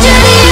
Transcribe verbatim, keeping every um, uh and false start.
tragedy.